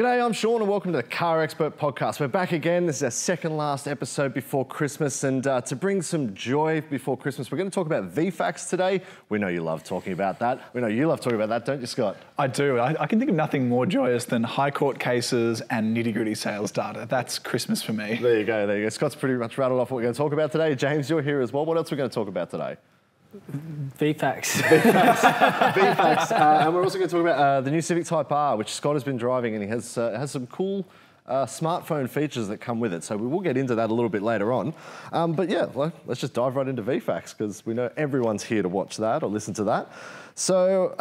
G'day, I'm Sean and welcome to the Car Expert Podcast. We're back again. This is our second last episode before Christmas, and to bring some joy before Christmas, we're going to talk about VFacts today. We know you love talking about that. We know you love talking about that, don't you, Scott? I do. I can think of nothing more joyous than high court cases and nitty-gritty sales data. That's Christmas for me. There you go, there you go. Scott's pretty much rattled off what we're going to talk about today. James, you're here as well. What else are we going to talk about today? VFacts. VFacts. And we're also going to talk about the new Civic Type R, which Scott has been driving, and he has some cool smartphone features that come with it. So we will get into that a little bit later on. But yeah, let's just dive right into VFacts, because we know everyone's here to watch that or listen to that. So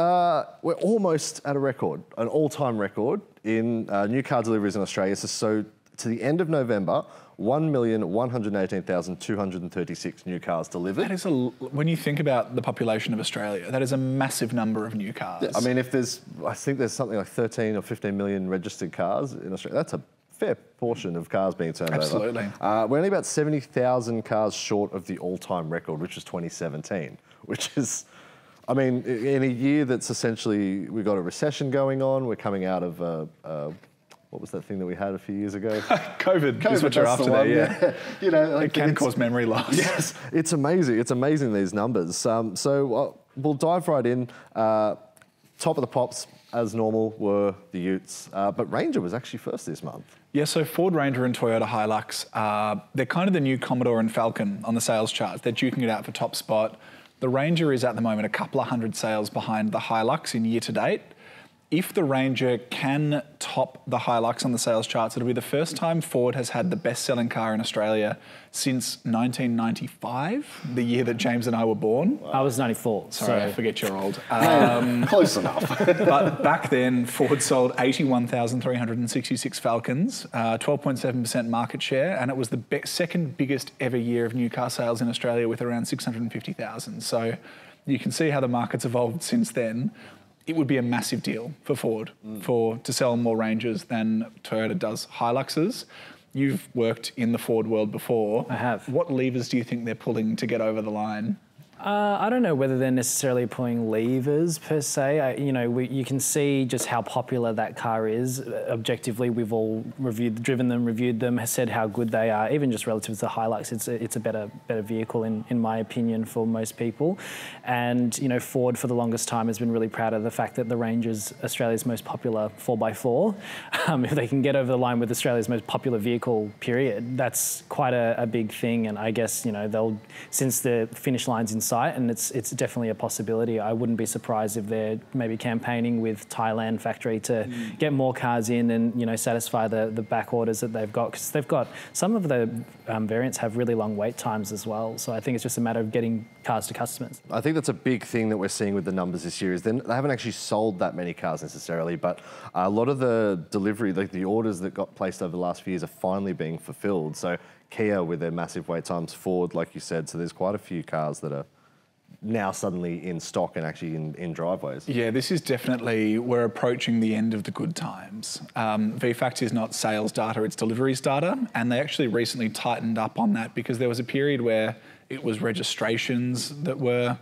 we're almost at a record, an all-time record in new car deliveries in Australia. So to the end of November, 1,118,236 new cars delivered. That is a, when you think about the population of Australia, that is a massive number of new cars. Yeah, I mean, if there's, I think there's something like 13 or 15 million registered cars in Australia. That's a fair portion of cars being turned over. Absolutely. We're only about 70,000 cars short of the all-time record, which was 2017, which is, I mean, in a year that's essentially, we've got a recession going on, we're coming out of what was that thing that we had a few years ago? COVID is what you're after there, yeah. You know, like, it can cause memory loss. Yes, it's amazing. It's amazing, these numbers. So we'll dive right in. Top of the pops, as normal, were the Utes. But Ranger was actually first this month. Yeah, so Ford Ranger and Toyota Hilux, they're kind of the new Commodore and Falcon on the sales charts. They're duking it out for top spot. The Ranger is at the moment a couple of hundred sales behind the Hilux in year to date. If the Ranger can top the Hilux on the sales charts, it'll be the first time Ford has had the best-selling car in Australia since 1995, the year that James and I were born. Wow. I was 94. Sorry, I forget you're old. Close enough. But back then, Ford sold 81,366 Falcons, 12.7% market share, and it was the second biggest ever year of new car sales in Australia with around 650,000. So you can see how the market's evolved since then. It would be a massive deal for Ford to sell more Rangers than Toyota does Hiluxes. You've worked in the Ford world before. I have. What levers do you think they're pulling to get over the line? I don't know whether they're necessarily pulling levers per se. You can see just how popular that car is. Objectively, we've all driven them, reviewed them, said how good they are. Even just relative to the Hilux, it's a better vehicle in my opinion for most people. And you know, Ford for the longest time has been really proud of the fact that the Ranger's Australia's most popular 4x4. If they can get over the line with Australia's most popular vehicle, period, that's quite a big thing. And I guess you know they'll, since the finish line's in sight, and it's definitely a possibility. I wouldn't be surprised if they're maybe campaigning with Thailand factory to get more cars in and you know satisfy the back orders that they've got, because they've got some of the variants have really long wait times as well. So I think it's just a matter of getting cars to customers. I think that's a big thing that we're seeing with the numbers this year is they haven't actually sold that many cars necessarily, but a lot of the delivery, like the orders that got placed over the last few years, are finally being fulfilled. So Kia with their massive wait times, Ford, like you said, so there's quite a few cars that are now suddenly in stock and actually in driveways. Yeah, this is definitely, we're approaching the end of the good times. VFacts is not sales data, it's deliveries data, and they actually recently tightened up on that because there was a period where it was registrations that were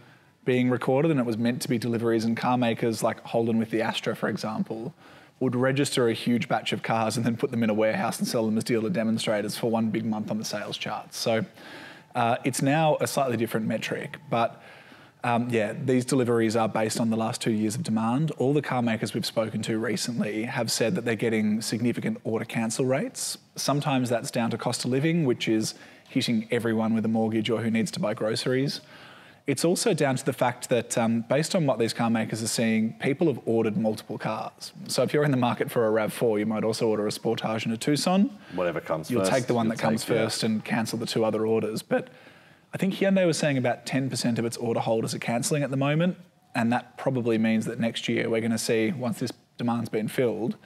being recorded and it was meant to be deliveries, and car makers like Holden with the Astra, for example, would register a huge batch of cars and then put them in a warehouse and sell them as dealer demonstrators for one big month on the sales charts. So it's now a slightly different metric, but yeah, these deliveries are based on the last 2 years of demand. All the car makers we've spoken to recently have said that they're getting significant order cancel rates. Sometimes that's down to cost of living, which is hitting everyone with a mortgage or who needs to buy groceries. It's also down to the fact that based on what these car makers are seeing, people have ordered multiple cars. So if you're in the market for a RAV4, you might also order a Sportage and a Tucson. Whatever comes first. You'll take the one that comes first and cancel the two other orders. But I think Hyundai was saying about 10% of its order holders are cancelling at the moment. And that probably means that next year we're going to see, once this demand's been filled,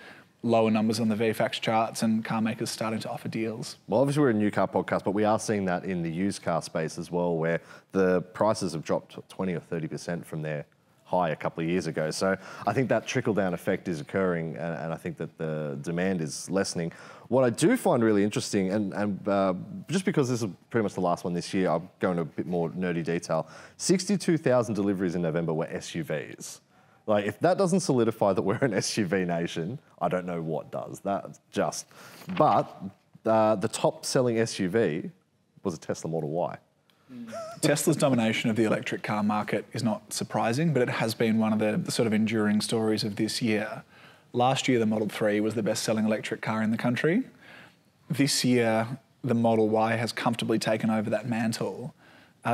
lower numbers on the VFacts charts and car makers starting to offer deals. Well, obviously we're a new car podcast, but we are seeing that in the used car space as well, where the prices have dropped 20 or 30% from their high a couple of years ago. So I think that trickle-down effect is occurring, and I think that the demand is lessening. What I do find really interesting, and just because this is pretty much the last one this year, I'll go into a bit more nerdy detail. 62,000 deliveries in November were SUVs. Like, if that doesn't solidify that we're an SUV nation, I don't know what does. That's just. But the top-selling SUV was a Tesla Model Y. Tesla's domination of the electric car market is not surprising, but it has been one of the sort of enduring stories of this year. Last year, the Model 3 was the best-selling electric car in the country. This year, the Model Y has comfortably taken over that mantle.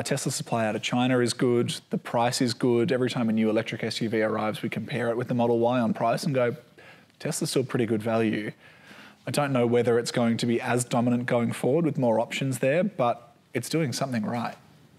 Tesla's supply out of China is good, the price is good. Every time a new electric SUV arrives, we compare it with the Model Y on price and go, Tesla's still pretty good value. I don't know whether it's going to be as dominant going forward with more options there, but it's doing something right.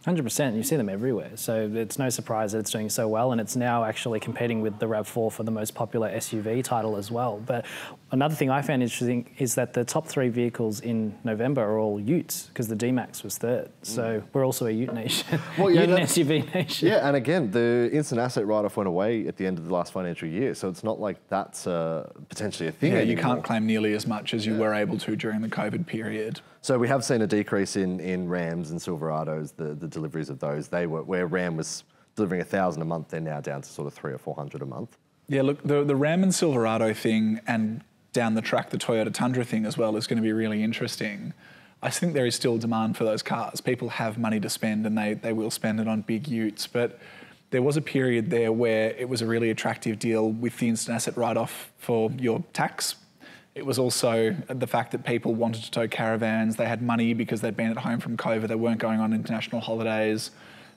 100%, you see them everywhere. So it's no surprise that it's doing so well, and it's now actually competing with the RAV4 for the most popular SUV title as well. But another thing I found interesting is that the top three vehicles in November are all Utes, because the D-Max was third. So we're also a Ute nation, well, yeah, Ute and SUV nation. Yeah, and again, the instant asset write-off went away at the end of the last financial year, so it's not like that's potentially a thing anymore. You can't claim nearly as much as you were able to during the COVID period. So we have seen a decrease in Rams and Silverados, the deliveries of those. They were, where Ram was delivering 1,000 a month, they're now down to sort of 300 or 400 a month. Yeah, look, the Ram and Silverado thing, and down the track, the Toyota Tundra thing as well, is going to be really interesting. I think there is still demand for those cars. People have money to spend, and they will spend it on big utes. But there was a period there where it was a really attractive deal with the instant asset write-off for your tax. It was also the fact that people wanted to tow caravans. They had money because they'd been at home from COVID. They weren't going on international holidays.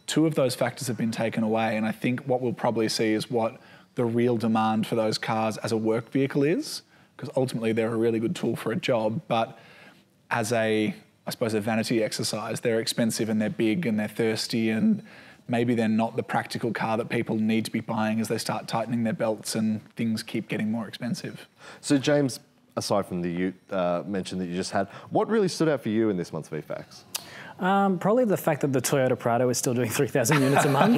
Two of those factors have been taken away. And I think what we'll probably see is what the real demand for those cars as a work vehicle is, because ultimately they're a really good tool for a job. But as a, I suppose, a vanity exercise, they're expensive and they're big and they're thirsty, and maybe they're not the practical car that people need to be buying as they start tightening their belts and things keep getting more expensive. So James, aside from the Ute mention that you just had, what really stood out for you in this month's VFacts? Probably the fact that the Toyota Prado is still doing 3,000 units a month.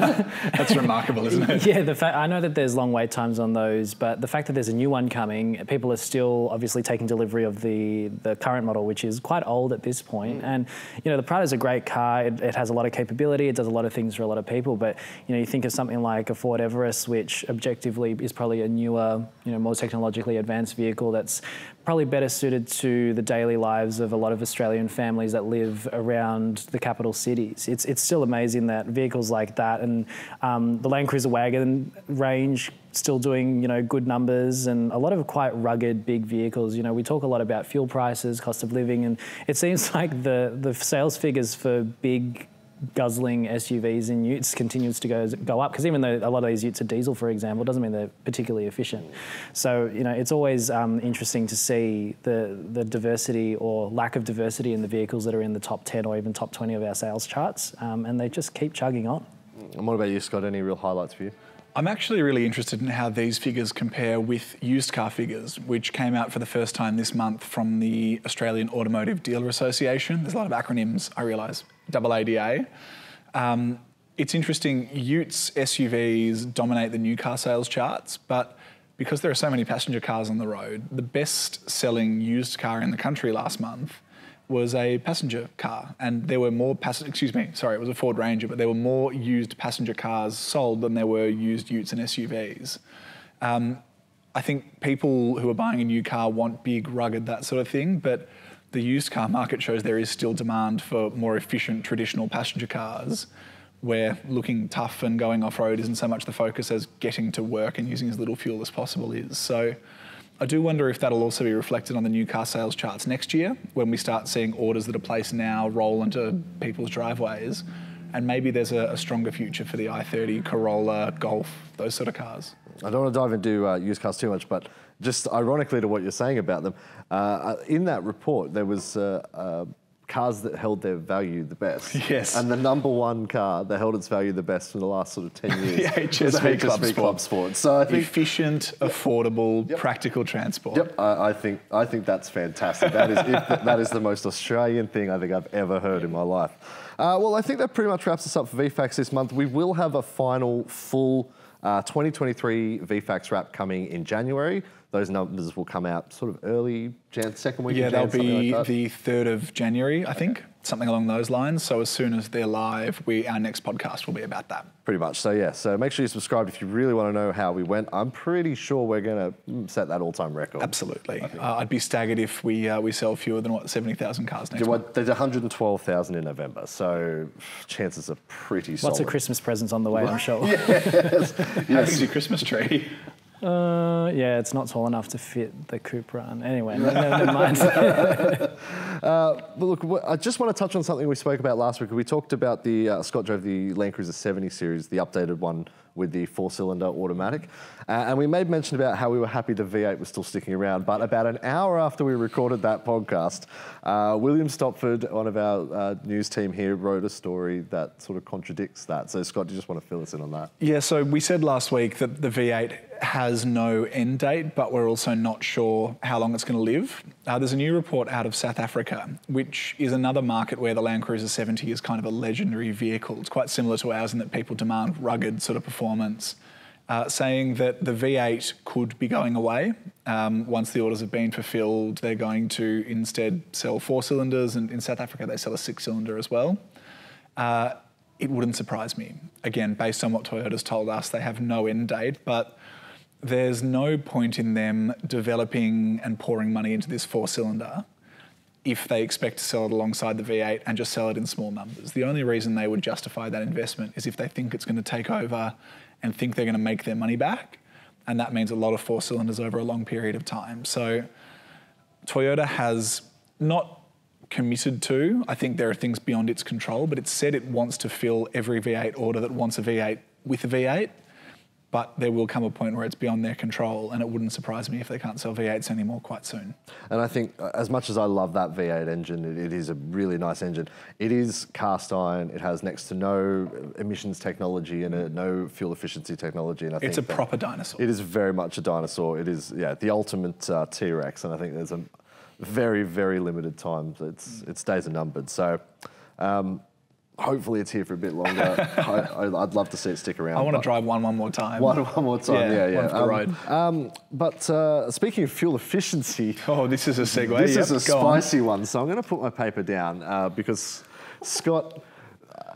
That's remarkable, isn't it? Yeah, the fact, I know that there's long wait times on those, but the fact that there's a new one coming, people are still obviously taking delivery of the current model, which is quite old at this point. And, you know, the Prado is a great car. It has a lot of capability. It does a lot of things for a lot of people. But, you know, you think of something like a Ford Everest, which objectively is probably a newer, you know, more technologically advanced vehicle that's probably better suited to the daily lives of a lot of Australian families that live around the capital cities. It's still amazing that vehicles like that and the Land Cruiser wagon range still doing, you know, good numbers, and a lot of quite rugged big vehicles. You know, we talk a lot about fuel prices, cost of living, and it seems like the sales figures for big guzzling SUVs and utes continues to go up, because even though a lot of these utes are diesel, for example, doesn't mean they're particularly efficient. So, you know, it's always interesting to see the diversity or lack of diversity in the vehicles that are in the top 10 or even top 20 of our sales charts, and they just keep chugging on. And what about you, Scott? Any real highlights for you? I'm actually really interested in how these figures compare with used car figures, which came out for the first time this month from the Australian Automotive Dealer Association. There's a lot of acronyms, I realise, AADA. It's interesting, utes, SUVs dominate the new car sales charts, but because there are so many passenger cars on the road, the best-selling used car in the country last month was a passenger car, and there were more it was a Ford Ranger, but there were more used passenger cars sold than there were used utes and SUVs. I think people who are buying a new car want big, rugged, that sort of thing, but the used car market shows there is still demand for more efficient traditional passenger cars, where looking tough and going off-road isn't so much the focus as getting to work and using as little fuel as possible is. So I do wonder if that'll also be reflected on the new car sales charts next year, when we start seeing orders that are placed now roll into people's driveways, and maybe there's a stronger future for the i30, Corolla, Golf, those sort of cars. I don't want to dive into used cars too much, but just ironically to what you're saying about them, in that report there was cars that held their value the best. Yes. And the number one car that held its value the best in the last sort of 10 years was HSV Club Sport. So I think efficient, affordable, practical transport. Yep, I think that's fantastic. That is that is the most Australian thing I think I've ever heard in my life. Well, I think that pretty much wraps us up for VFacts this month. We will have a final full 2023 VFacts wrap coming in January. Those numbers will come out sort of early Jan, second week. Yeah, they'll be like the 3rd of January, I think, something along those lines. So as soon as they're live, our next podcast will be about that. Pretty much. So yeah, so make sure you subscribe if you really want to know how we went. I'm pretty sure we're going to set that all-time record. Absolutely. I'd be staggered if we sell fewer than, what, 70,000 cars next month. There's 112,000 in November, so chances are pretty solid. Lots of Christmas presents on the way, I'm sure. Yes. Yes. It's your Christmas tree. Yeah, it's not tall enough to fit the coupe run. Anyway, never mind. But look, I just want to touch on something we spoke about last week. We talked about the, Scott drove the Land Cruiser 70 series, the updated one with the 4-cylinder automatic. And we made mention about how we were happy the V8 was still sticking around, but about an hour after we recorded that podcast, William Stopford, one of our news team here, wrote a story that sort of contradicts that. So Scott, do you just want to fill us in on that? Yeah, so we said last week that the V8 has no end date, but we're also not sure how long it's going to live. There's a new report out of South Africa, which is another market where the Land Cruiser 70 is kind of a legendary vehicle. It's quite similar to ours in that people demand rugged sort of performance, saying that the V8 could be going away. Once the orders have been fulfilled, they're going to instead sell 4-cylinders, and in South Africa they sell a 6-cylinder as well. It wouldn't surprise me. Again, based on what Toyota's told us, they have no end date, but there's no point in them developing and pouring money into this 4-cylinder if they expect to sell it alongside the V8 and just sell it in small numbers. The only reason they would justify that investment is if they think it's going to take over and think they're going to make their money back, and that means a lot of 4-cylinders over a long period of time. So Toyota has not committed to, I think there are things beyond its control, but it said it wants to fill every V8 order that wants a V8 with a V8. But there will come a point where it's beyond their control, and it wouldn't surprise me if they can't sell V8s anymore quite soon. And I think, as much as I love that V8 engine, it is a really nice engine. It is cast iron. It has next to no emissions technology and no fuel efficiency technology. And I think it's a proper dinosaur. It is very much a dinosaur. It is, yeah, the ultimate T-Rex. And I think there's a very, very limited time. Its days are numbered. So hopefully it's here for a bit longer. I'd love to see it stick around. I want to drive one more time. One more time, yeah. One for the road. But speaking of fuel efficiency. Oh, this is a segue. This is a spicy one. So I'm going to put my paper down because Scott,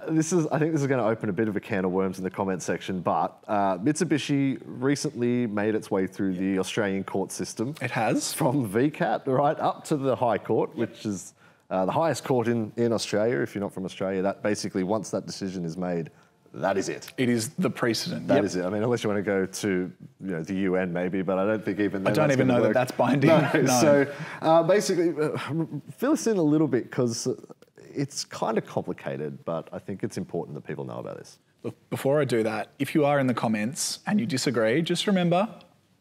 I think this is going to open a bit of a can of worms in the comments section, but Mitsubishi recently made its way through the Australian court system. It has. From VCAT right up to the High Court, which is the highest court in Australia. If you're not from Australia, that basically, once that decision is made, that is it. It is the precedent. That is it. I mean, unless you want to go to the UN maybe, but I don't think even then I don't even know that that's binding. No. So basically, fill us in a little bit because it's kind of complicated, but I think it's important that people know about this. Look, before I do that, if you are in the comments and you disagree, just remember,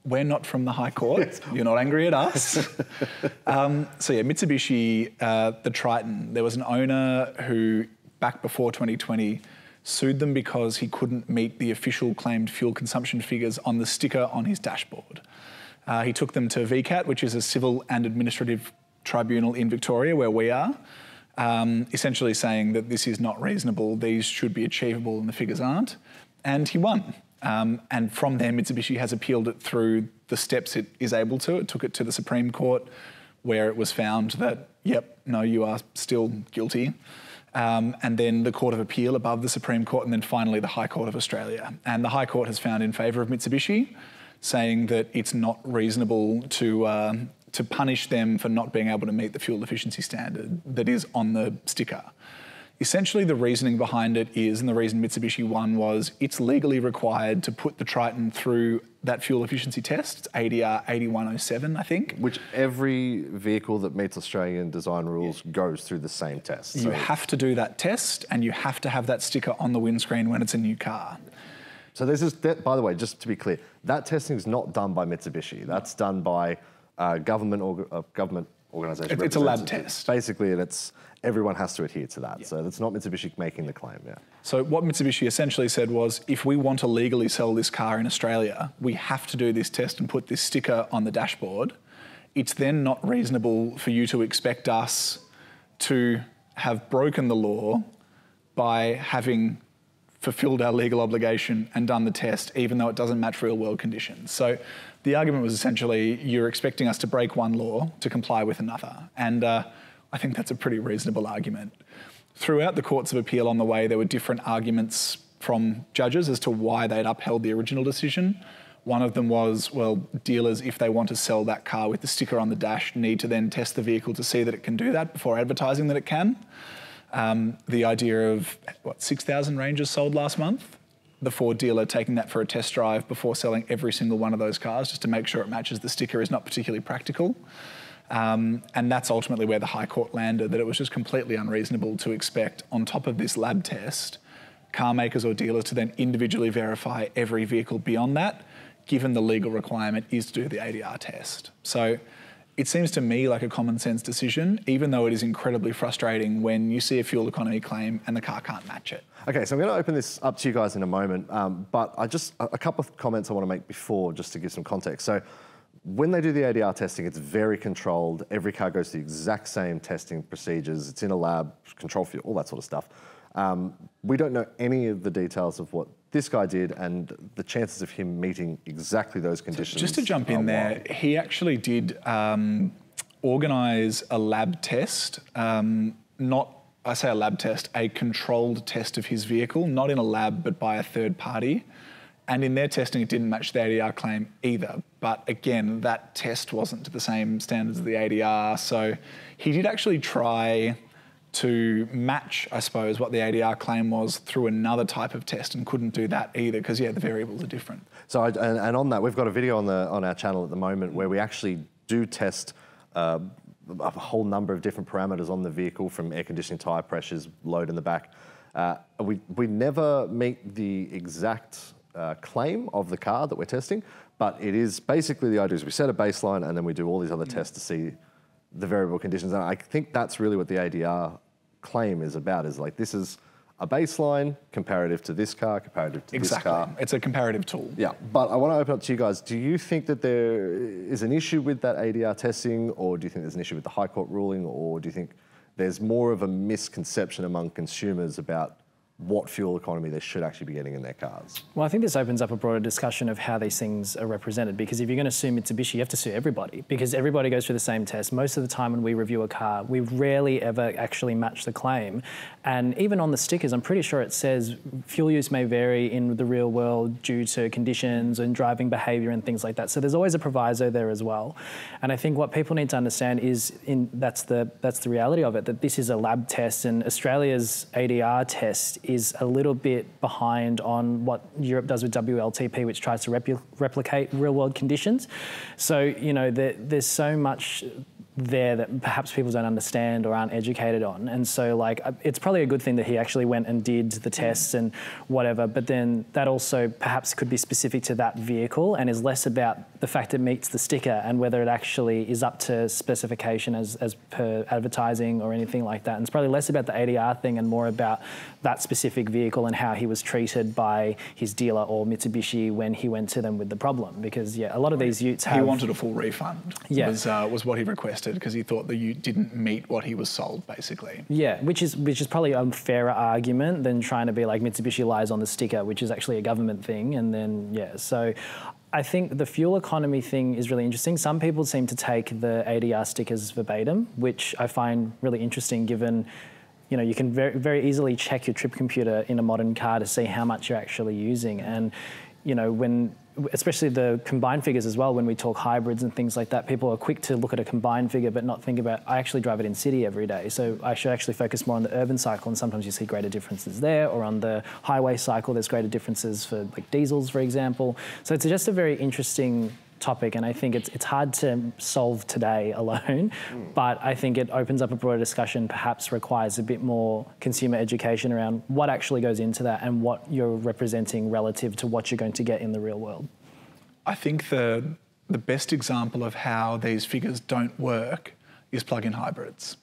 we're not from the High Court. Yes. You're not angry at us. So yeah, Mitsubishi, the Triton, there was an owner who back before 2020 sued them because he couldn't meet the official claimed fuel consumption figures on the sticker on his dashboard. He took them to VCAT, which is a civil and administrative tribunal in Victoria where we are, essentially saying that this is not reasonable, these should be achievable and the figures aren't, and he won. And from there, Mitsubishi has appealed it through the steps it is able to. It took it to the Supreme Court, where it was found that, yep, no, you are still guilty. And then the Court of Appeal above the Supreme Court, and then finally the High Court of Australia. And the High Court has found in favour of Mitsubishi, saying that it's not reasonable to punish them for not being able to meet the fuel efficiency standard that is on the sticker. Essentially, the reasoning behind it is, and the reason Mitsubishi won was, it's legally required to put the Triton through that fuel efficiency test, ADR 8107, I think. Which every vehicle that meets Australian design rules goes through the same test. You have to do that test, and you have to have that sticker on the windscreen when it's a new car. So this is, by the way, just to be clear, that testing is not done by Mitsubishi. That's done by government or government organisation. It's a lab test. Basically, and it's everyone has to adhere to that. Yeah. So that's not Mitsubishi making the claim, So what Mitsubishi essentially said was, if we want to legally sell this car in Australia, we have to do this test and put this sticker on the dashboard. It's then not reasonable for you to expect us to have broken the law by having fulfilled our legal obligation and done the test, even though it doesn't match real world conditions. So the argument was essentially, you're expecting us to break one law to comply with another. And I think that's a pretty reasonable argument. Throughout the courts of appeal on the way, there were different arguments from judges as to why they'd upheld the original decision. One of them was, well, dealers, if they want to sell that car with the sticker on the dash, need to then test the vehicle to see that it can do that before advertising that it can. The idea of, what, 6,000 Rangers sold last month? The Ford dealer taking that for a test drive before selling every single one of those cars just to make sure it matches the sticker is not particularly practical. And that's ultimately where the High Court landed, that it was just completely unreasonable to expect, on top of this lab test, car makers or dealers to then individually verify every vehicle beyond that, given the legal requirement is to do the ADR test. So it seems to me like a common sense decision, even though it is incredibly frustrating when you see a fuel economy claim and the car can't match it. Okay, so I'm going to open this up to you guys in a moment, but a couple of comments I want to make before, just to give some context. So when they do the ADR testing, it's very controlled. Every car goes through the exact same testing procedures. It's in a lab, control fuel, all that sort of stuff. We don't know any of the details of what this guy did and the chances of him meeting exactly those conditions. Just to jump in there, he actually did organise a lab test, a controlled test of his vehicle, not in a lab but by a third party. And in their testing, it didn't match the ADR claim either. But again, that test wasn't to the same standards as the ADR. So he did actually try to match, I suppose, what the ADR claim was through another type of test and couldn't do that either because, yeah, the variables are different. So, and on that, we've got a video on our channel at the moment where we actually do test a whole number of different parameters on the vehicle, from air conditioning, tyre pressures, load in the back. We never meet the exact claim of the car that we're testing, but it is basically the idea is we set a baseline and then we do all these other tests to see the variable conditions. And I think that's really what the ADR claim is about, is like, this is a baseline comparative to this car, comparative to this car. Exactly, it's a comparative tool. Yeah, but I want to open up to you guys. Do you think that there is an issue with that ADR testing, or do you think there's an issue with the High Court ruling, or do you think there's more of a misconception among consumers about what fuel economy they should actually be getting in their cars? Well, I think this opens up a broader discussion of how these things are represented, because if you're going to sue Mitsubishi, you have to sue everybody, because everybody goes through the same test. Most of the time when we review a car, we rarely ever actually match the claim. And even on the stickers, I'm pretty sure it says fuel use may vary in the real world due to conditions and driving behaviour and things like that. So there's always a proviso there as well. And I think what people need to understand is that's the reality of it, that this is a lab test, and Australia's ADR test is a little bit behind on what Europe does with WLTP, which tries to replicate real-world conditions. So, you know, there's so much there that perhaps people don't understand or aren't educated on. And so, like, it's probably a good thing that he actually went and did the tests and whatever, but then that also perhaps could be specific to that vehicle and is less about the fact it meets the sticker and whether it actually is up to specification as per advertising or anything like that. And it's probably less about the ADR thing and more about that specific vehicle and how he was treated by his dealer or Mitsubishi when he went to them with the problem. Because, yeah, a lot of these utes have... He wanted a full refund, yeah, was what he requested, because he thought that you didn't meet what he was sold, basically. Yeah, which is probably a fairer argument than trying to be like Mitsubishi lies on the sticker, which is actually a government thing. And then, yeah, so I think the fuel economy thing is really interesting. Some people seem to take the ADR stickers verbatim, which I find really interesting given, you know, you can very, very easily check your trip computer in a modern car to see how much you're actually using. And, you know, when... especially the combined figures as well, when we talk hybrids and things like that, people are quick to look at a combined figure but not think about, I actually drive it in city every day, so I should actually focus more on the urban cycle, and sometimes you see greater differences there, or on the highway cycle there's greater differences for like diesels, for example. So it's just a very interesting topic, and I think it's hard to solve today alone, but I think it opens up a broader discussion, perhaps requires a bit more consumer education around what actually goes into that and what you're representing relative to what you're going to get in the real world. I think the best example of how these figures don't work is plug-in hybrids.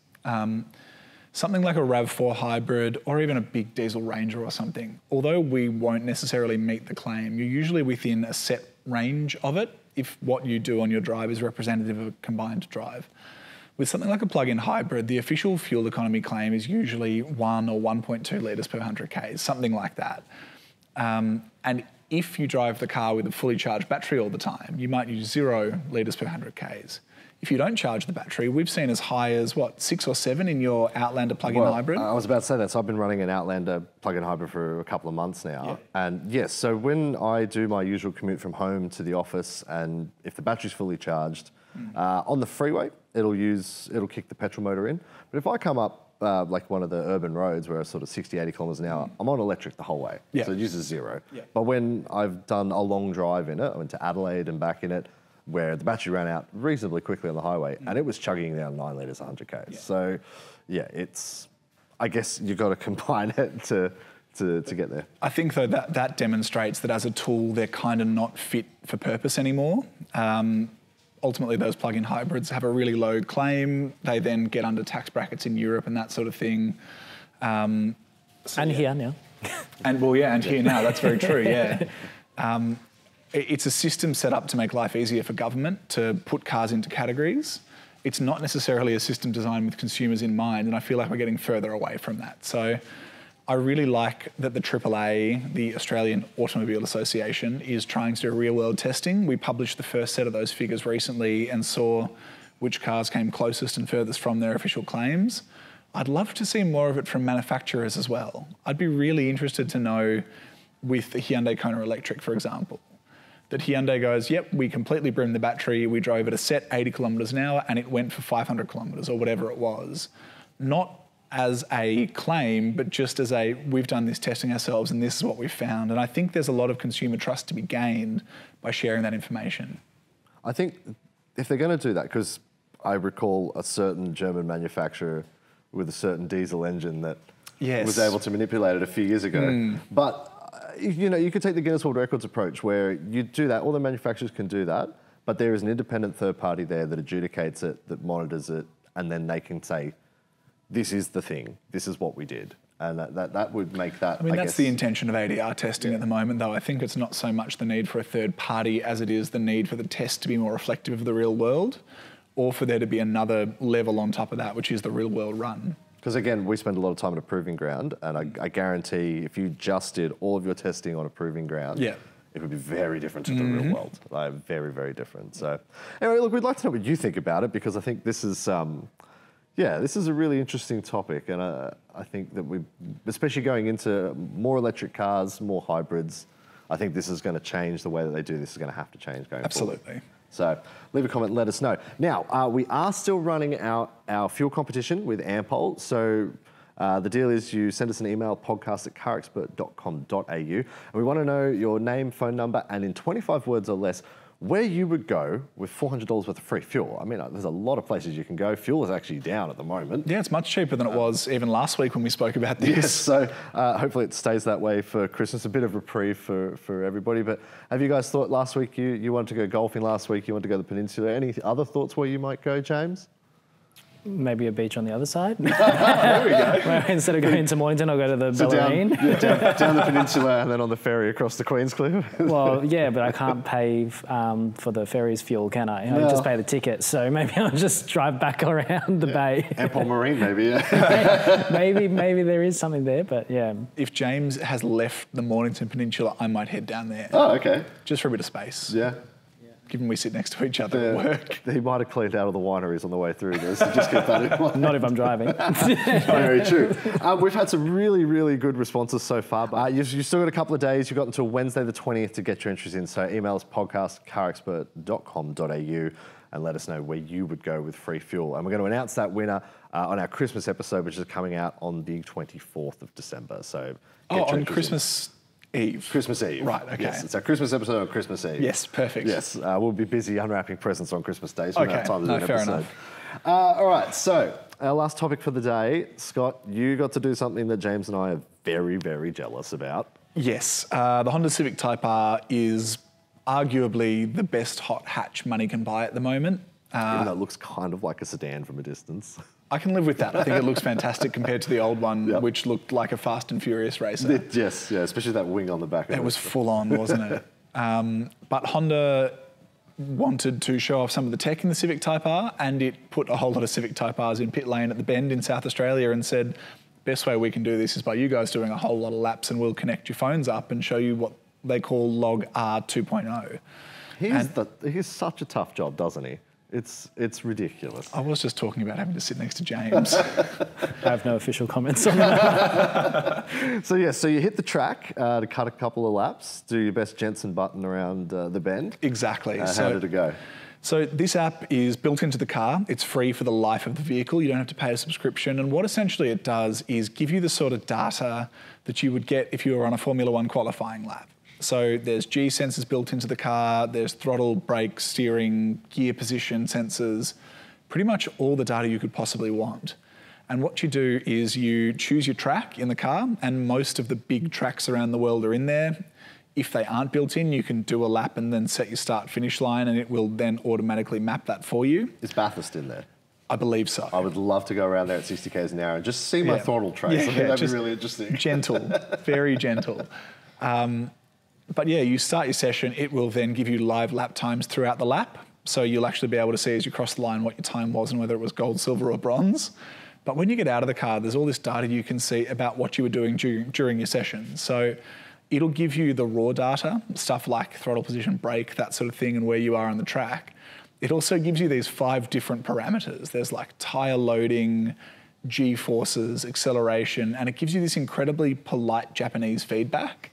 Something like a RAV4 hybrid or even a big diesel Ranger or something, although we won't necessarily meet the claim, you're usually within a set range of it if what you do on your drive is representative of a combined drive. With something like a plug-in hybrid, the official fuel economy claim is usually 1 or 1.2 litres per 100Ks, something like that. And if you drive the car with a fully charged battery all the time, you might use 0 litres per 100Ks. If you don't charge the battery, we've seen as high as, what, 6 or 7 in your Outlander plug-in hybrid? I was about to say that. So I've been running an Outlander plug-in hybrid for a couple of months now. Yeah. And yes, so when I do my usual commute from home to the office, and if the battery's fully charged, on the freeway, it'll kick the petrol motor in. But if I come up like one of the urban roads where it's sort of 60, 80 kilometers an hour, I'm on electric the whole way. Yeah. So it uses 0. Yeah. But when I've done a long drive in it, I went to Adelaide and back in it, where the battery ran out reasonably quickly on the highway, and it was chugging down 9 litres, 100Ks. Yeah. So, yeah, it's, I guess you've got to combine it to get there. I think, though, that demonstrates that as a tool, they're kind of not fit for purpose anymore. Ultimately, those plug-in hybrids have a really low claim. They then get under tax brackets in Europe and that sort of thing. Here now. Here now, that's very true, yeah. It's a system set up to make life easier for government to put cars into categories. It's not necessarily a system designed with consumers in mind, and I feel like we're getting further away from that. So I really like that the AAA, the Australian Automobile Association, is trying to do real-world testing. We published the first set of those figures recently and saw which cars came closest and furthest from their official claims. I'd love to see more of it from manufacturers as well. I'd be really interested to know, with the Hyundai Kona Electric, for example, that Hyundai goes, yep, we completely brimmed the battery, we drove at a set 80 kilometres an hour and it went for 500 kilometres or whatever it was. Not as a claim, but just as a, we've done this testing ourselves and this is what we've found. And I think there's a lot of consumer trust to be gained by sharing that information. I think if they're going to do that, because I recall a certain German manufacturer with a certain diesel engine that was able to manipulate it a few years ago. But you know, you could take the Guinness World Records approach where you do that, all the manufacturers can do that, but there is an independent third party there that adjudicates it, that monitors it, and then they can say, this is the thing, this is what we did. And that would make that, I mean, that's the intention of ADR testing at the moment, though. I think it's not so much the need for a third party as it is the need for the test to be more reflective of the real world, or for there to be another level on top of that, which is the real world run. Because again, we spend a lot of time on a proving ground, and I guarantee if you just did all of your testing on a proving ground, it would be very different to the real world. Like, very, very different. So anyway, look, we'd like to know what you think about it, because I think this is, this is a really interesting topic. And I think that we, especially going into more electric cars, more hybrids, I think this is going to change the way that they do this is going to have to change going forward. Absolutely. So leave a comment, let us know. Now, we are still running our fuel competition with Ampol. So the deal is you send us an email, podcast@carexpert.com.au. And we want to know your name, phone number, and in 25 words or less, where you would go with $400 worth of free fuel. I mean, there's a lot of places you can go. Fuel is actually down at the moment. Yeah, it's much cheaper than it was even last week when we spoke about this. Yes, so hopefully it stays that way for Christmas. A bit of reprieve for everybody. But have you guys thought last week, you wanted to go golfing last week, you wanted to go to the peninsula. Any other thoughts where you might go, James? Maybe a beach on the other side. There we go. Instead of going to Mornington, I'll go to the Bellarine. Down the peninsula and then on the ferry across the Queenscliff. Well, yeah, but I can't pay for the ferry's fuel, can I? No. I just pay the ticket, so maybe I'll just drive back around the bay. Ampol Marine, maybe, yeah. maybe there is something there, but yeah. If James has left the Mornington Peninsula, I might head down there. Oh, okay. Just for a bit of space. Yeah. Given we sit next to each other at work. He might have cleaned out of the wineries on the way through this. So just keep that in mind. Not if I'm driving. Very true. We've had some really, really good responses so far. But you've still got a couple of days. You've got until Wednesday the 20th to get your entries in. So email us, podcast@carexpert.com.au, and let us know where you would go with free fuel. And we're going to announce that winner on our Christmas episode, which is coming out on the 24th of December. So on Christmas Eve. Christmas Eve. Right, okay. Yes, it's our Christmas episode on Christmas Eve. Yes, perfect. Yes, we'll be busy unwrapping presents on Christmas Day, so we don't have time to do an episode. Fair enough. All right, so our last topic for the day. Scott, you got to do something that James and I are very, very jealous about. Yes, the Honda Civic Type R is arguably the best hot hatch money can buy at the moment. Even though it looks kind of like a sedan from a distance. I can live with that. I think it looks fantastic compared to the old one, which looked like a Fast and Furious racer. Yes, especially that wing on the back. It was full on, wasn't it? But Honda wanted to show off some of the tech in the Civic Type R, and it put a whole lot of Civic Type Rs in pit lane at the Bend in South Australia and said, best way we can do this is by you guys doing a whole lot of laps, and we'll connect your phones up and show you what they call log R 2.0. He's such a tough job, doesn't he? It's ridiculous. I was just talking about having to sit next to James. I have no official comments on that. So yeah, so you hit the track to cut a couple of laps, do your best Jensen button around the bend. Exactly. So, how did it go? So this app is built into the car. It's free for the life of the vehicle. You don't have to pay a subscription. And what essentially it does is give you the sort of data that you would get if you were on a Formula One qualifying lap. So there's G sensors built into the car, there's throttle, brake, steering, gear position sensors, pretty much all the data you could possibly want. And what you do is you choose your track in the car, and most of the big tracks around the world are in there. If they aren't built in, you can do a lap and then set your start-finish line, and it will then automatically map that for you. Is Bathurst in there? I believe so. I would love to go around there at 60 k's an hour and just see my throttle trace. I think that'd be really interesting. Gentle, very gentle. But yeah, you start your session, it will then give you live lap times throughout the lap. So you'll actually be able to see as you cross the line what your time was and whether it was gold, silver or bronze. But when you get out of the car, there's all this data you can see about what you were doing during your session. So it'll give you the raw data, stuff like throttle position, brake, that sort of thing, and where you are on the track. It also gives you these 5 different parameters. There's like tire loading, G-forces, acceleration, and it gives you this incredibly polite Japanese feedback.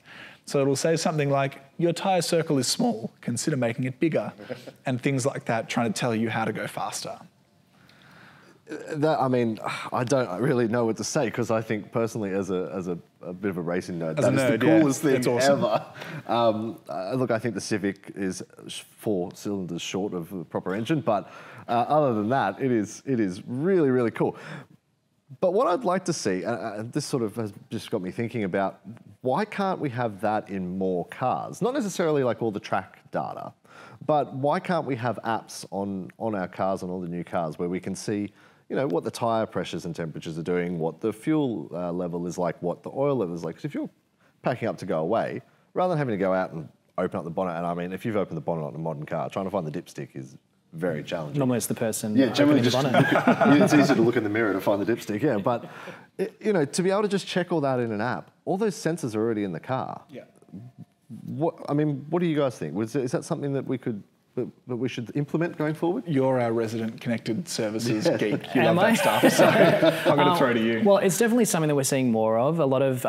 So it'll say something like, your tire circle is small, consider making it bigger, and things like that, trying to tell you how to go faster. I mean, I don't really know what to say, because I think personally as a bit of a racing nerd, that is the coolest thing ever. Look, I think the Civic is 4 cylinders short of a proper engine, but other than that, it is really, really cool. But what I'd like to see, and this sort of has just got me thinking about, why can't we have that in more cars? Not necessarily like all the track data, but why can't we have apps on our cars, on all the new cars, where we can see, you know, what the tire pressures and temperatures are doing, what the fuel level is like, what the oil level is like. Because if you're packing up to go away, rather than having to go out and open up the bonnet, and I mean, if you've opened the bonnet on a modern car, trying to find the dipstick is very challenging. Normally it's the person. Yeah, generally just, it's easy to look in the mirror to find the dipstick, yeah. But, you know, to be able to just check all that in an app, all those sensors are already in the car. Yeah. What do you guys think? Is that something that we should implement going forward? You're our resident connected services geek. You love that stuff, so I'm going to throw to you. Well, it's definitely something that we're seeing more of. A lot of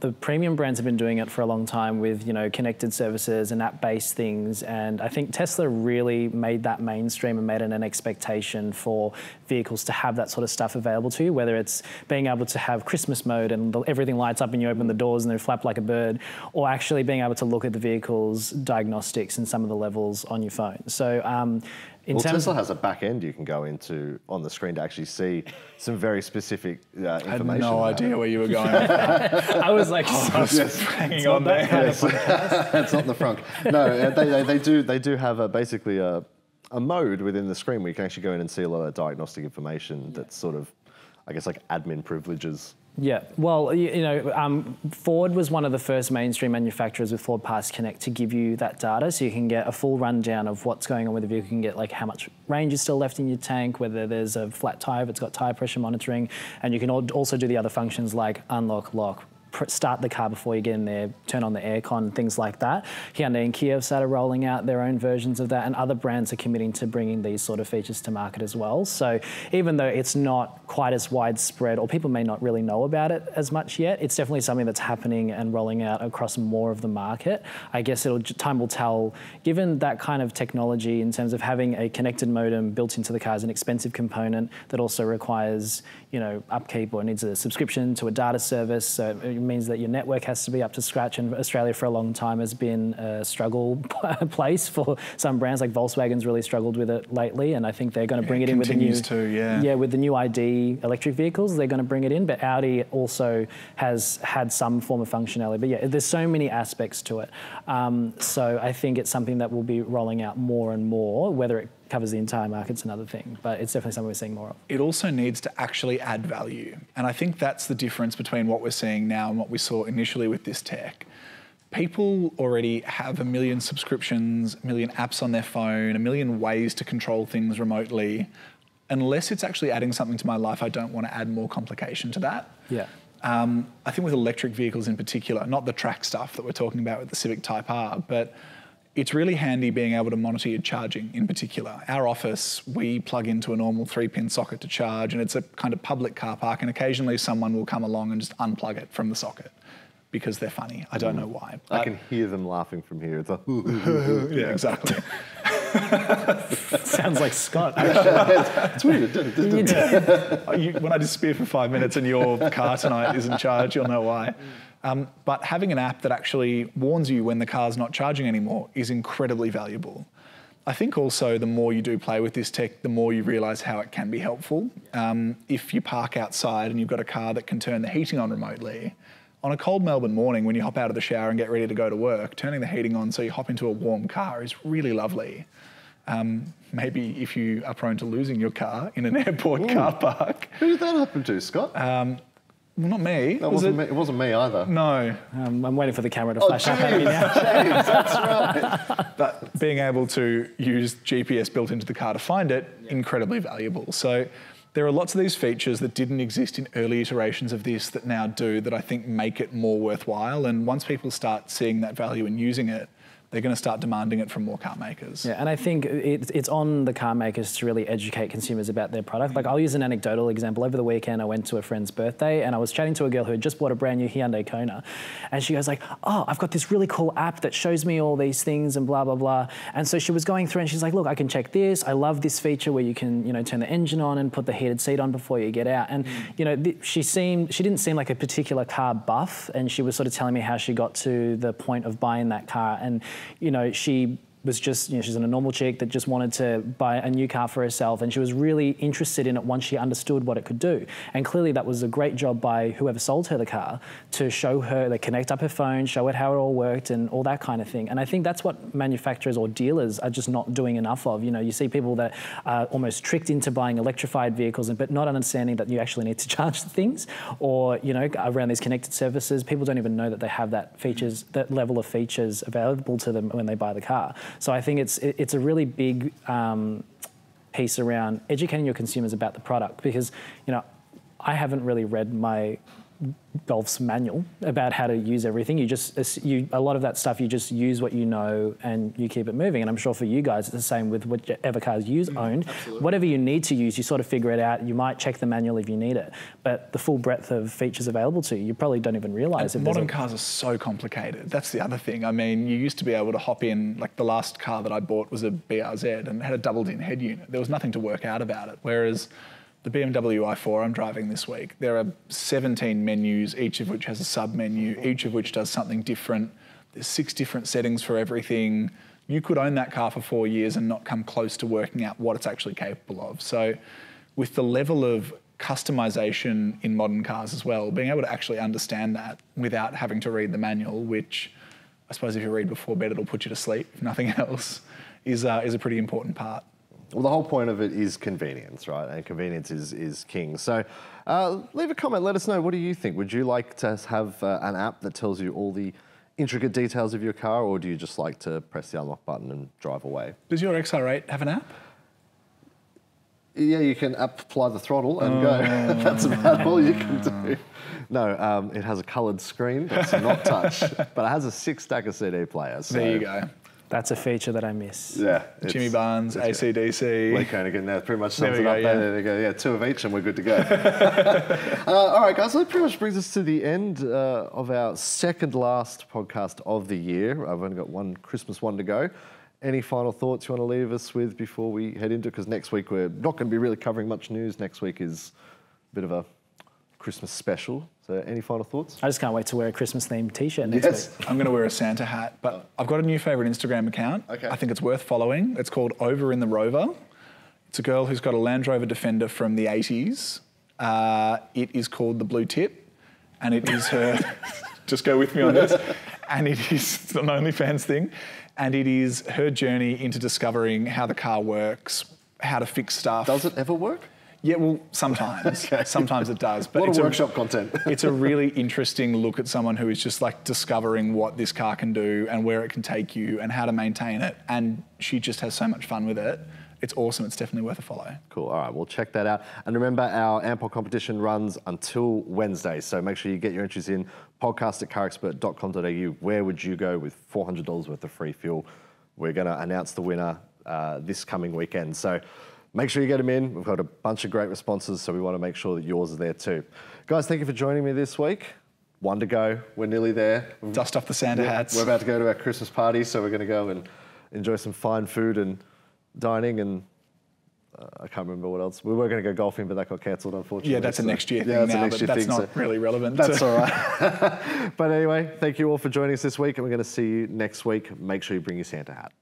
the premium brands have been doing it for a long time with, you know, connected services and app-based things. And I think Tesla really made that mainstream and made it an expectation for vehicles to have that sort of stuff available to you, whether it's being able to have Christmas mode and everything lights up and you open the doors and they flap like a bird, or actually being able to look at the vehicle's diagnostics and some of the levels on your phone. So Tesla has a back end you can go into on the screen to actually see some very specific information. I had no idea where you were going. I was like, hanging on there. That's not the front. No, they do have a, basically a mode within the screen where you can actually go in and see a lot of diagnostic information that's sort of, I guess, like admin privileges. Yeah, well, you know, Ford was one of the first mainstream manufacturers with Ford Pass Connect to give you that data, so you can get a full rundown of what's going on with the vehicle. You can get like how much range is still left in your tank, whether there's a flat tire, if it's got tire pressure monitoring, and you can also do the other functions like unlock, lock, start the car before you get in there, turn on the aircon, things like that. Hyundai and Kia have started rolling out their own versions of that, and other brands are committing to bringing these sort of features to market as well. So even though it's not quite as widespread, or people may not really know about it as much yet, it's definitely something that's happening and rolling out across more of the market. I guess time will tell. Given that kind of technology in terms of having a connected modem built into the car is an expensive component that also requires, you know, upkeep or needs a subscription to a data service. So it means that your network has to be up to scratch, and Australia for a long time has been a struggle place for some brands. Like Volkswagen's really struggled with it lately, and I think they're going to bring it in with the new with the new ID electric vehicles. They're going to bring it in, but Audi also has had some form of functionality. But yeah, there's so many aspects to it. So I think it's something that will be rolling out more and more. Whether it covers the entire market's another thing, but it's definitely something we're seeing more of. It also needs to actually add value. And I think that's the difference between what we're seeing now and what we saw initially with this tech. people already have 1 million subscriptions, 1 million apps on their phone, 1 million ways to control things remotely. Unless it's actually adding something to my life, I don't want to add more complication to that. Yeah. I think with electric vehicles in particular, not the track stuff that we're talking about with the Civic Type R, but it's really handy being able to monitor your charging in particular. Our office, we plug into a normal 3-pin socket to charge, and it's a kind of public car park, and occasionally someone will come along and just unplug it from the socket because they're funny. I don't know why. I can hear them laughing from here. It's like, ooh, ooh, ooh, ooh. Yeah, exactly. Sounds like Scott. It's weird. When I disappear for 5 minutes and your car tonight is in charge, you'll know why. But having an app that actually warns you when the car's not charging anymore is incredibly valuable. I think also the more you do play with this tech, the more you realise how it can be helpful. If you park outside and you've got a car that can turn the heating on remotely, on a cold Melbourne morning when you hop out of the shower and get ready to go to work, turning the heating on so you hop into a warm car is really lovely. Maybe if you are prone to losing your car in an airport car park. Who did that happen to, Scott? Well, not me. That wasn't me. It wasn't me either. No. I'm waiting for the camera to flash up at me now. James, that's right. But being able to use GPS built into the car to find it, incredibly valuable. So there are lots of these features that didn't exist in early iterations of this that now do, that I think make it more worthwhile. And once people start seeing that value and using it, they're going to start demanding it from more car makers. Yeah, and I think it's on the car makers to really educate consumers about their product. Like, I'll use an anecdotal example. Over the weekend, I went to a friend's birthday and I was chatting to a girl who had just bought a brand new Hyundai Kona. And she goes like, oh, I've got this really cool app that shows me all these things and blah, blah, blah. And so she was going through and she's like, look, I can check this. I love this feature where you can, you know, turn the engine on and put the heated seat on before you get out. And, you know, she didn't seem like a particular car buff. And she was sort of telling me how she got to the point of buying that car. And, you know, she was just, you know, she's a normal chick that just wanted to buy a new car for herself, and she was really interested in it once she understood what it could do. And clearly that was a great job by whoever sold her the car to show her, like, connect up her phone, show it how it all worked and all that kind of thing. And I think that's what manufacturers or dealers are just not doing enough of. You know, you see people that are almost tricked into buying electrified vehicles, but not understanding that you actually need to charge things, or, you know, around these connected services, people don't even know that they have that features, that level of features available to them when they buy the car. So I think it's a really big piece around educating your consumers about the product, because, you know, I haven't really read my Golf's manual about how to use everything. A lot of that stuff, you just use what you know and you keep it moving. And I'm sure for you guys, it's the same with whichever cars you own. Absolutely. Whatever you need to use, you sort of figure it out. You might check the manual if you need it, but the full breadth of features available to you, you probably don't even realize. And modern cars are so complicated. That's the other thing. I mean, you used to be able to hop in, like the last car that I bought was a BRZ and it had a doubled-in head unit. There was nothing to work out about it. Whereas the BMW i4 I'm driving this week, there are 17 menus, each of which has a sub-menu, each of which does something different. There's 6 different settings for everything. You could own that car for 4 years and not come close to working out what it's actually capable of. So with the level of customization in modern cars as well, being able to actually understand that without having to read the manual, which I suppose if you read before bed, it'll put you to sleep, if nothing else, is a pretty important part. Well, the whole point of it is convenience, right? And convenience is king. So leave a comment. Let us know. What do you think? Would you like to have an app that tells you all the intricate details of your car, or do you just like to press the unlock button and drive away? Does your XR8 have an app? Yeah, you can apply the throttle and go. That's about all you can do. No, it has a coloured screen. That's not touch. But it has a 6-stacker CD player. So there you go. That's a feature that I miss. Yeah. Jimmy Barnes, ACDC. Lee Koenigan, that pretty much sums it up. There they go. Yeah, 2 of each and we're good to go. All right, guys, so that pretty much brings us to the end of our second last podcast of the year. I've only got one Christmas one to go. Any final thoughts you want to leave us with before we head into it? Because next week we're not going to be really covering much news. Next week is a bit of a Christmas special. So any final thoughts? I just can't wait to wear a Christmas-themed T-shirt next week. I'm going to wear a Santa hat, but I've got a new favourite Instagram account. Okay. I think it's worth following. It's called Over in the Rover. It's a girl who's got a Land Rover Defender from the 80s. It is called The Blue Tip, and it is her... just go with me on this. And it is... It's an OnlyFans thing. And it is her journey into discovering how the car works, how to fix stuff. Does it ever work? Yeah, well, sometimes. Okay. Sometimes it does. But it's workshop content. It's a really interesting look at someone who is just like discovering what this car can do and where it can take you and how to maintain it. And she just has so much fun with it. It's awesome. It's definitely worth a follow. Cool. All right, we'll check that out. And remember, our Ampol competition runs until Wednesday. So make sure you get your entries in. podcast@carexpert.com.au. Where would you go with $400 worth of free fuel? We're going to announce the winner this coming weekend. So make sure you get them in. We've got a bunch of great responses, so we want to make sure that yours are there too. Guys, thank you for joining me this week. One to go. We're nearly there. Dust off the Santa hats. We're about to go to our Christmas party, so we're going to go and enjoy some fine food and dining and I can't remember what else. We were going to go golfing, but that got cancelled, unfortunately. Yeah, that's a next year thing now, but that's not really relevant. That's all right. But anyway, thank you all for joining us this week, and we're going to see you next week. Make sure you bring your Santa hat.